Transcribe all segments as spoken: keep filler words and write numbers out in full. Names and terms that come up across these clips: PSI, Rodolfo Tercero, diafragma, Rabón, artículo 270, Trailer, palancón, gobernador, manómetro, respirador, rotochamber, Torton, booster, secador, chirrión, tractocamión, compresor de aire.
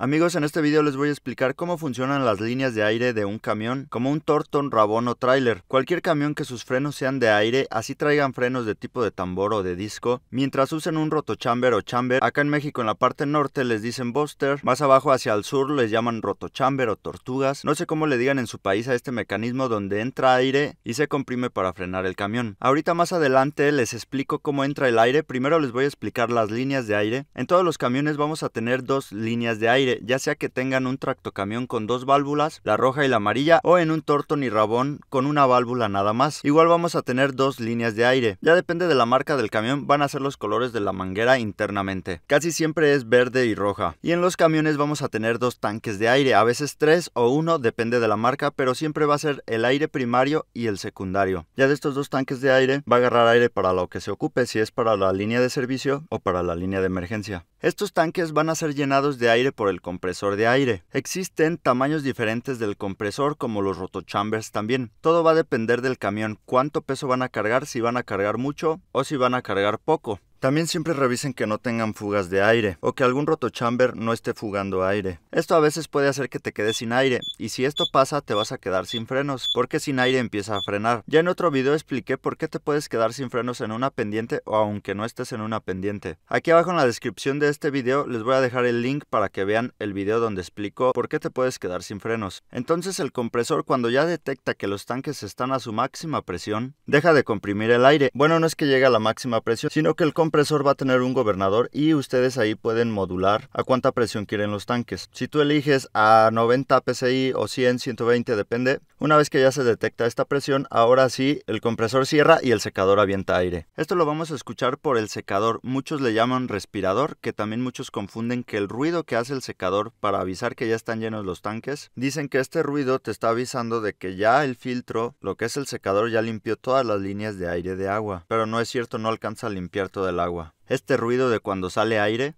Amigos, en este video les voy a explicar cómo funcionan las líneas de aire de un camión, como un Torton, Rabón o Trailer. Cualquier camión que sus frenos sean de aire, así traigan frenos de tipo de tambor o de disco, mientras usen un rotochamber o chamber. Acá en México en la parte norte les dicen booster, más abajo hacia el sur les llaman rotochamber o tortugas. No sé cómo le digan en su país a este mecanismo donde entra aire y se comprime para frenar el camión. Ahorita más adelante les explico cómo entra el aire, primero les voy a explicar las líneas de aire. En todos los camiones vamos a tener dos líneas de aire, ya sea que tengan un tractocamión con dos válvulas, la roja y la amarilla, o en un Torton y Rabón con una válvula nada más. Igual vamos a tener dos líneas de aire. Ya depende de la marca del camión, van a ser los colores de la manguera internamente. Casi siempre es verde y roja. Y en los camiones vamos a tener dos tanques de aire, a veces tres o uno, depende de la marca, pero siempre va a ser el aire primario y el secundario. Ya de estos dos tanques de aire, va a agarrar aire para lo que se ocupe, si es para la línea de servicio o para la línea de emergencia. Estos tanques van a ser llenados de aire por el compresor de aire. Existen tamaños diferentes del compresor, como los rotochambers también. Todo va a depender del camión, cuánto peso van a cargar, si van a cargar mucho o si van a cargar poco. También siempre revisen que no tengan fugas de aire o que algún rotochamber no esté fugando aire. Esto a veces puede hacer que te quedes sin aire y si esto pasa te vas a quedar sin frenos porque sin aire empieza a frenar. Ya en otro video expliqué por qué te puedes quedar sin frenos en una pendiente o aunque no estés en una pendiente. Aquí abajo en la descripción de este video les voy a dejar el link para que vean el video donde explico por qué te puedes quedar sin frenos. Entonces el compresor, cuando ya detecta que los tanques están a su máxima presión, deja de comprimir el aire. Bueno, no es que llegue a la máxima presión, sino que el compresor El compresor va a tener un gobernador y ustedes ahí pueden modular a cuánta presión quieren los tanques. Si tú eliges a noventa P S I o cien, ciento veinte, depende. Una vez que ya se detecta esta presión, ahora sí el compresor cierra y el secador avienta aire. Esto lo vamos a escuchar por el secador. Muchos le llaman respirador, que también muchos confunden que el ruido que hace el secador para avisar que ya están llenos los tanques, dicen que este ruido te está avisando de que ya el filtro, lo que es el secador, ya limpió todas las líneas de aire de agua. Pero no es cierto, no alcanza a limpiar toda el agua. Este ruido de cuando sale aire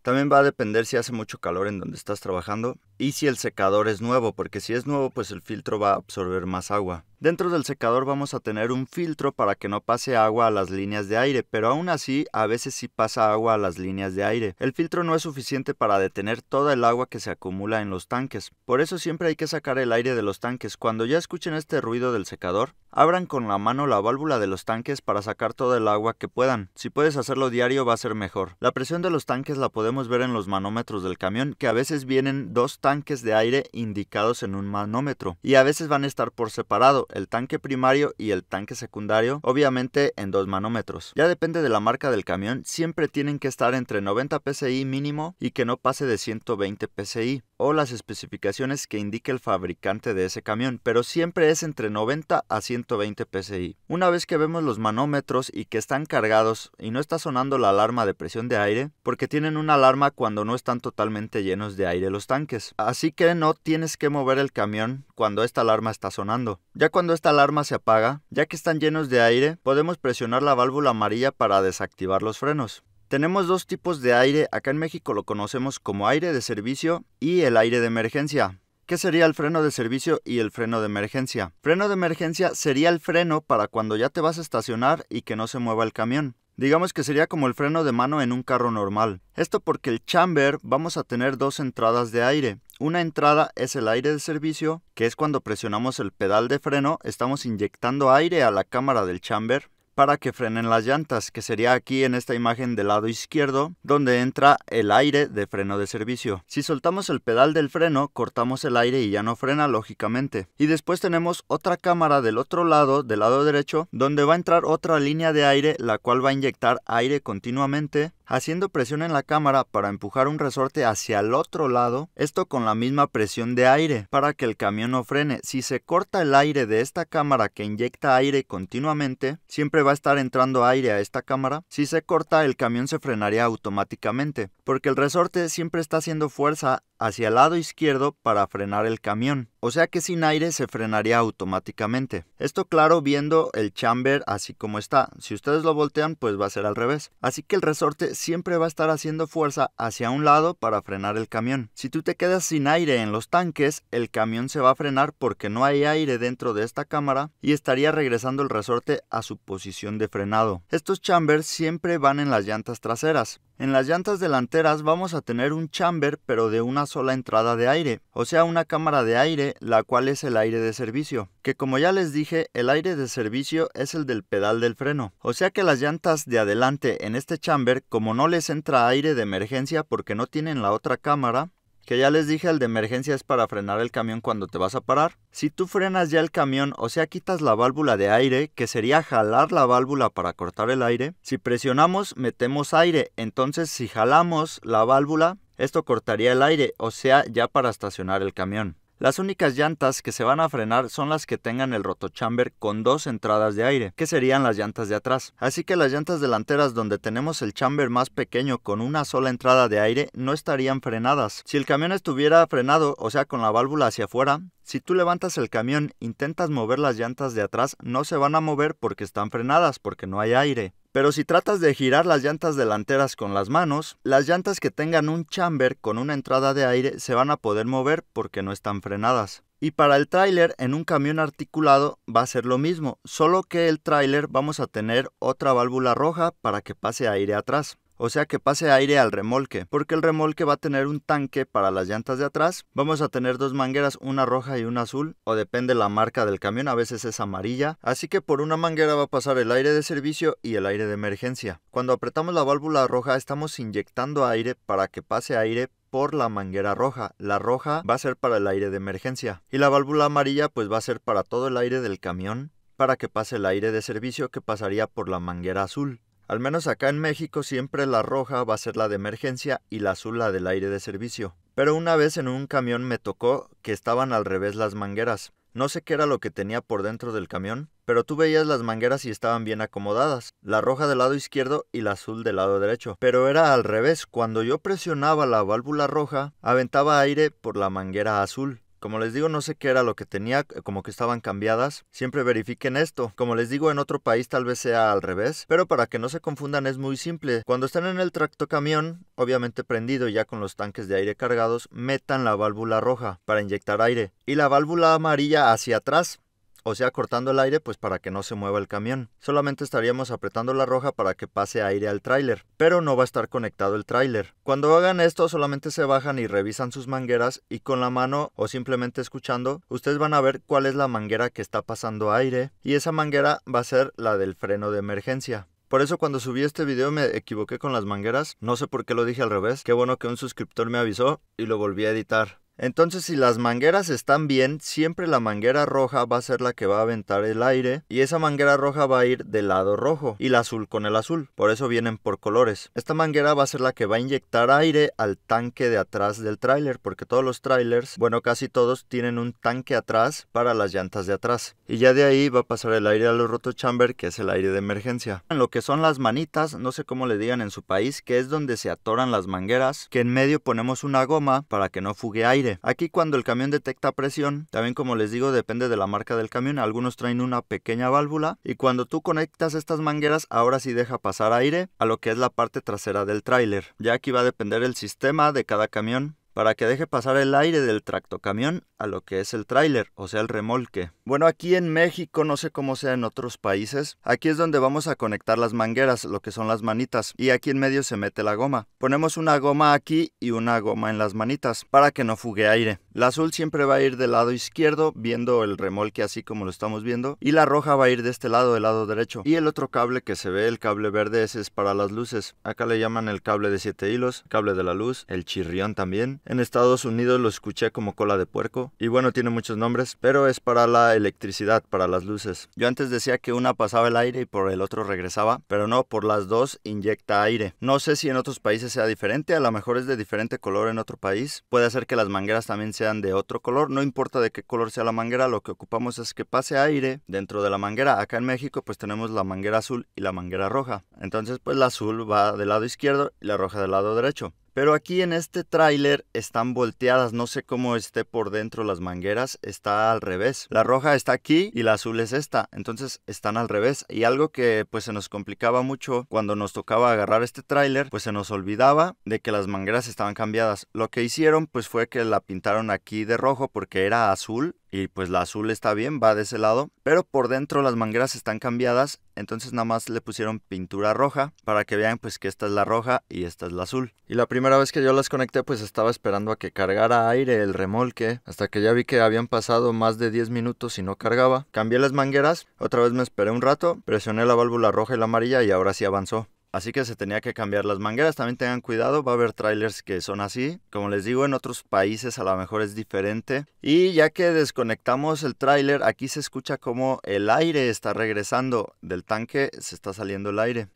también va a depender si hace mucho calor en donde estás trabajando y si el secador es nuevo, porque si es nuevo pues el filtro va a absorber más agua. Dentro del secador vamos a tener un filtro para que no pase agua a las líneas de aire, pero aún así a veces sí pasa agua a las líneas de aire. El filtro no es suficiente para detener toda el agua que se acumula en los tanques, por eso siempre hay que sacar el aire de los tanques. Cuando ya escuchen este ruido del secador, abran con la mano la válvula de los tanques para sacar toda el agua que puedan. Si puedes hacerlo diario va a ser mejor. La presión de los tanques la podemos ver en los manómetros del camión, que a veces vienen dos tanques de aire indicados en un manómetro y a veces van a estar por separado, el tanque primario y el tanque secundario, obviamente en dos manómetros. Ya depende de la marca del camión, siempre tienen que estar entre noventa P S I mínimo y que no pase de ciento veinte P S I o las especificaciones que indique el fabricante de ese camión, pero siempre es entre noventa a ciento veinte P S I. Una vez que vemos los manómetros y que están cargados y no está sonando la alarma de presión de aire, porque tienen una alarma cuando no están totalmente llenos de aire los tanques, así que no tienes que mover el camión cuando esta alarma está sonando. Ya cuando esta alarma se apaga, ya que están llenos de aire, podemos presionar la válvula amarilla para desactivar los frenos. Tenemos dos tipos de aire, acá en México lo conocemos como aire de servicio y el aire de emergencia. ¿Qué sería el freno de servicio y el freno de emergencia? Freno de emergencia sería el freno para cuando ya te vas a estacionar y que no se mueva el camión. Digamos que sería como el freno de mano en un carro normal. Esto porque el chamber vamos a tener dos entradas de aire. Una entrada es el aire de servicio, que es cuando presionamos el pedal de freno, estamos inyectando aire a la cámara del chamber para que frenen las llantas, que sería aquí en esta imagen del lado izquierdo, donde entra el aire de freno de servicio. Si soltamos el pedal del freno, cortamos el aire y ya no frena, lógicamente. Y después tenemos otra cámara del otro lado, del lado derecho, donde va a entrar otra línea de aire, la cual va a inyectar aire continuamente, haciendo presión en la cámara para empujar un resorte hacia el otro lado, esto con la misma presión de aire, para que el camión no frene. Si se corta el aire de esta cámara que inyecta aire continuamente, siempre va a estar entrando aire a esta cámara. Si se corta, el camión se frenaría automáticamente, porque el resorte siempre está haciendo fuerza hacia el lado izquierdo para frenar el camión, o sea que sin aire se frenaría automáticamente. Esto claro viendo el chamber así como está, si ustedes lo voltean pues va a ser al revés, así que el resorte siempre va a estar haciendo fuerza hacia un lado para frenar el camión. Si tú te quedas sin aire en los tanques, el camión se va a frenar porque no hay aire dentro de esta cámara y estaría regresando el resorte a su posición de frenado. Estos chambers siempre van en las llantas traseras. En las llantas delanteras vamos a tener un chamber pero de una sola entrada de aire, o sea una cámara de aire, la cual es el aire de servicio, que como ya les dije, el aire de servicio es el del pedal del freno, o sea que las llantas de adelante en este chamber, como no les entra aire de emergencia porque no tienen la otra cámara, que ya les dije el de emergencia es para frenar el camión cuando te vas a parar. Si tú frenas ya el camión, o sea quitas la válvula de aire, que sería jalar la válvula para cortar el aire. Si presionamos metemos aire, entonces si jalamos la válvula, esto cortaría el aire, o sea ya para estacionar el camión. Las únicas llantas que se van a frenar son las que tengan el rotochamber con dos entradas de aire, que serían las llantas de atrás. Así que las llantas delanteras donde tenemos el chamber más pequeño con una sola entrada de aire no estarían frenadas. Si el camión estuviera frenado, o sea con la válvula hacia afuera, si tú levantas el camión, intentas mover las llantas de atrás, no se van a mover porque están frenadas, porque no hay aire. Pero si tratas de girar las llantas delanteras con las manos, las llantas que tengan un chamber con una entrada de aire se van a poder mover porque no están frenadas. Y para el tráiler en un camión articulado va a ser lo mismo, solo que el tráiler vamos a tener otra válvula roja para que pase aire atrás. O sea que pase aire al remolque, porque el remolque va a tener un tanque para las llantas de atrás. Vamos a tener dos mangueras, una roja y una azul, o depende la marca del camión, a veces es amarilla. Así que por una manguera va a pasar el aire de servicio y el aire de emergencia. Cuando apretamos la válvula roja estamos inyectando aire para que pase aire por la manguera roja. La roja va a ser para el aire de emergencia y la válvula amarilla pues va a ser para todo el aire del camión, para que pase el aire de servicio que pasaría por la manguera azul. Al menos acá en México siempre la roja va a ser la de emergencia y la azul la del aire de servicio. Pero una vez en un camión me tocó que estaban al revés las mangueras. No sé qué era lo que tenía por dentro del camión, pero tú veías las mangueras y estaban bien acomodadas. La roja del lado izquierdo y la azul del lado derecho. Pero era al revés, cuando yo presionaba la válvula roja, aventaba aire por la manguera azul. Como les digo, no sé qué era lo que tenía, como que estaban cambiadas. Siempre verifiquen esto. Como les digo, en otro país tal vez sea al revés, pero para que no se confundan es muy simple. Cuando están en el tractocamión, obviamente prendido ya con los tanques de aire cargados, metan la válvula roja para inyectar aire y la válvula amarilla hacia atrás. O sea, cortando el aire pues para que no se mueva el camión. Solamente estaríamos apretando la roja para que pase aire al tráiler, pero no va a estar conectado el tráiler. Cuando hagan esto solamente se bajan y revisan sus mangueras y con la mano o simplemente escuchando, ustedes van a ver cuál es la manguera que está pasando aire y esa manguera va a ser la del freno de emergencia. Por eso cuando subí este video me equivoqué con las mangueras, no sé por qué lo dije al revés, qué bueno que un suscriptor me avisó y lo volví a editar. Entonces si las mangueras están bien, siempre la manguera roja va a ser la que va a aventar el aire y esa manguera roja va a ir del lado rojo y la azul con el azul, por eso vienen por colores. Esta manguera va a ser la que va a inyectar aire al tanque de atrás del tráiler, porque todos los tráilers, bueno casi todos, tienen un tanque atrás para las llantas de atrás. Y ya de ahí va a pasar el aire al rotochamber, que es el aire de emergencia. En lo que son las manitas, no sé cómo le digan en su país, que es donde se atoran las mangueras, que en medio ponemos una goma para que no fugue aire. Aquí cuando el camión detecta presión, también como les digo depende de la marca del camión, algunos traen una pequeña válvula y cuando tú conectas estas mangueras ahora sí deja pasar aire a lo que es la parte trasera del tráiler. Ya aquí va a depender el sistema de cada camión para que deje pasar el aire del tractocamión a lo que es el tráiler, o sea el remolque. Bueno, aquí en México, no sé cómo sea en otros países, aquí es donde vamos a conectar las mangueras, lo que son las manitas, y aquí en medio se mete la goma. Ponemos una goma aquí y una goma en las manitas, para que no fugue aire. La azul siempre va a ir del lado izquierdo, viendo el remolque así como lo estamos viendo, y la roja va a ir de este lado, del lado derecho. Y el otro cable que se ve, el cable verde, ese es para las luces. Acá le llaman el cable de siete hilos, cable de la luz, el chirrión también. En Estados Unidos lo escuché como cola de puerco y bueno, tiene muchos nombres, pero es para la electricidad, para las luces. Yo antes decía que una pasaba el aire y por el otro regresaba, pero no, por las dos inyecta aire. No sé si en otros países sea diferente, a lo mejor es de diferente color en otro país. Puede ser que las mangueras también sean de otro color, no importa de qué color sea la manguera, lo que ocupamos es que pase aire dentro de la manguera. Acá en México pues tenemos la manguera azul y la manguera roja. Entonces pues la azul va del lado izquierdo y la roja del lado derecho. Pero aquí en este tráiler están volteadas, no sé cómo esté por dentro las mangueras, está al revés. La roja está aquí y la azul es esta, entonces están al revés. Y algo que pues se nos complicaba mucho cuando nos tocaba agarrar este tráiler, pues se nos olvidaba de que las mangueras estaban cambiadas. Lo que hicieron pues fue que la pintaron aquí de rojo porque era azul. Y pues la azul está bien, va de ese lado, pero por dentro las mangueras están cambiadas, entonces nada más le pusieron pintura roja para que vean pues que esta es la roja y esta es la azul. Y la primera vez que yo las conecté pues estaba esperando a que cargara aire el remolque, hasta que ya vi que habían pasado más de diez minutos y no cargaba. Cambié las mangueras, otra vez me esperé un rato, presioné la válvula roja y la amarilla y ahora sí avanzó. Así que se tenía que cambiar las mangueras. También tengan cuidado, va a haber trailers que son así. Como les digo, en otros países a lo mejor es diferente. Y ya que desconectamos el trailer, aquí se escucha como el aire está regresando. Del tanque se está saliendo el aire.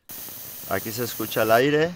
Aquí se escucha el aire.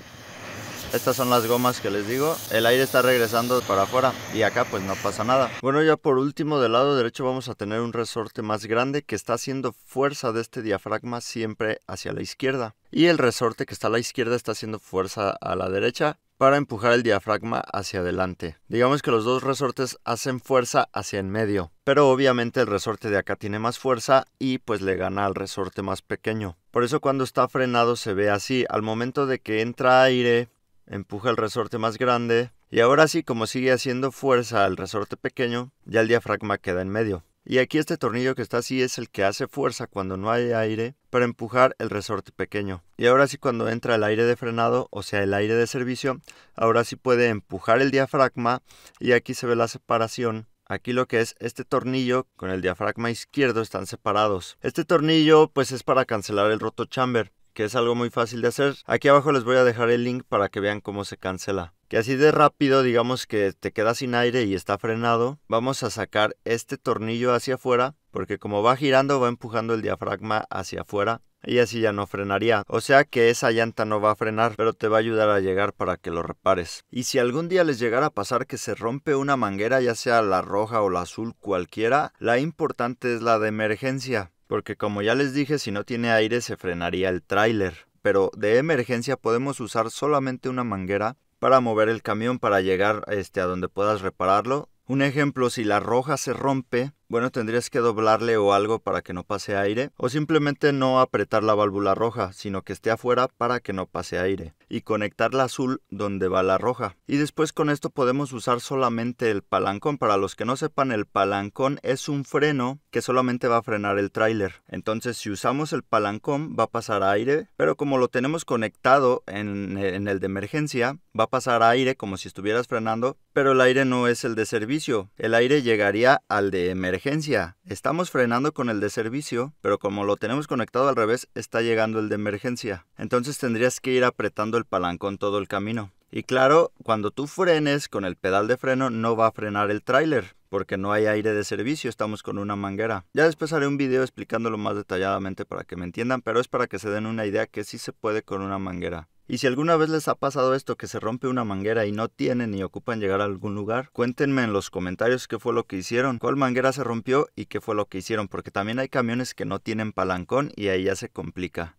Estas son las gomas que les digo. El aire está regresando para afuera y acá pues no pasa nada. Bueno, ya por último del lado derecho vamos a tener un resorte más grande que está haciendo fuerza de este diafragma siempre hacia la izquierda. Y el resorte que está a la izquierda está haciendo fuerza a la derecha para empujar el diafragma hacia adelante. Digamos que los dos resortes hacen fuerza hacia en medio. Pero obviamente el resorte de acá tiene más fuerza y pues le gana al resorte más pequeño. Por eso cuando está frenado se ve así. Al momento de que entra aire, empuja el resorte más grande y ahora sí, como sigue haciendo fuerza al resorte pequeño, ya el diafragma queda en medio. Y aquí este tornillo que está así es el que hace fuerza cuando no hay aire para empujar el resorte pequeño. Y ahora sí, cuando entra el aire de frenado, o sea el aire de servicio, ahora sí puede empujar el diafragma y aquí se ve la separación. Aquí lo que es este tornillo con el diafragma izquierdo están separados. Este tornillo pues es para cancelar el rotochamber, que es algo muy fácil de hacer. Aquí abajo les voy a dejar el link para que vean cómo se cancela. Que así de rápido, digamos que te quedas sin aire y está frenado, vamos a sacar este tornillo hacia afuera, porque como va girando va empujando el diafragma hacia afuera y así ya no frenaría. O sea que esa llanta no va a frenar, pero te va a ayudar a llegar para que lo repares. Y si algún día les llegara a pasar que se rompe una manguera, ya sea la roja o la azul, cualquiera, la importante es la de emergencia. Porque como ya les dije, si no tiene aire se frenaría el tráiler. Pero de emergencia podemos usar solamente una manguera para mover el camión, para llegar este, a donde puedas repararlo. Un ejemplo, si la roja se rompe, bueno, tendrías que doblarle o algo para que no pase aire. O simplemente no apretar la válvula roja, sino que esté afuera para que no pase aire. Y conectar la azul donde va la roja. Y después con esto podemos usar solamente el palancón. Para los que no sepan, el palancón es un freno que solamente va a frenar el tráiler. Entonces si usamos el palancón va a pasar aire. Pero como lo tenemos conectado en, en el de emergencia, va a pasar aire como si estuvieras frenando. Pero el aire no es el de servicio. El aire llegaría al de emergencia. Estamos frenando con el de servicio, pero como lo tenemos conectado al revés, está llegando el de emergencia. Entonces tendrías que ir apretando el palancón todo el camino. Y claro, cuando tú frenes con el pedal de freno no va a frenar el tráiler, porque no hay aire de servicio, estamos con una manguera. Ya después haré un video explicándolo más detalladamente para que me entiendan, pero es para que se den una idea que sí se puede con una manguera. Y si alguna vez les ha pasado esto, que se rompe una manguera y no tienen ni ocupan llegar a algún lugar, cuéntenme en los comentarios qué fue lo que hicieron, cuál manguera se rompió y qué fue lo que hicieron, porque también hay camiones que no tienen palancón y ahí ya se complica.